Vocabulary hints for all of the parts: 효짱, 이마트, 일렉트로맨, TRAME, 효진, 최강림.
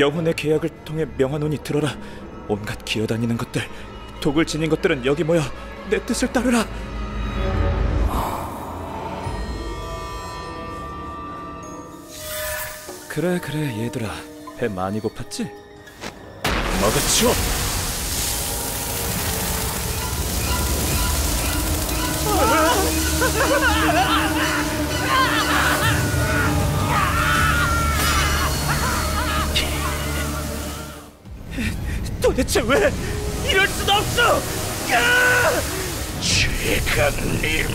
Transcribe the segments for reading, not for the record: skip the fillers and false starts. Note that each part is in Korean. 영혼의 계약을 통해 명화논이 들어라. 온갖 기어다니는 것들, 독을 지닌 것들은 여기 모여 내 뜻을 따르라. 그래 얘들아, 배 많이 고팠지? 먹어치워! 도대체 왜 이럴 수가 없어! 최강림,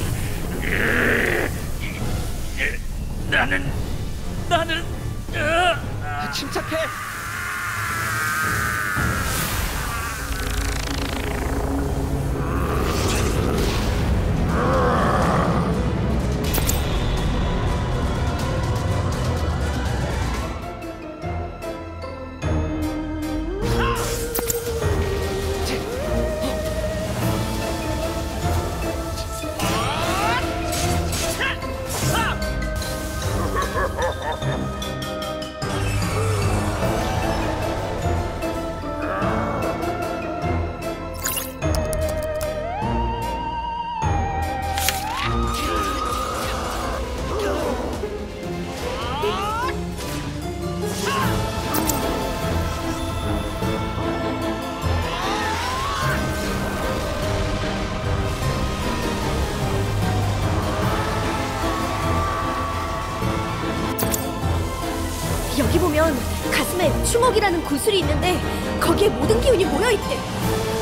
나는 침착해. 여기 보면 가슴에 충옥이라는 구슬이 있는데 거기에 모든 기운이 모여있대.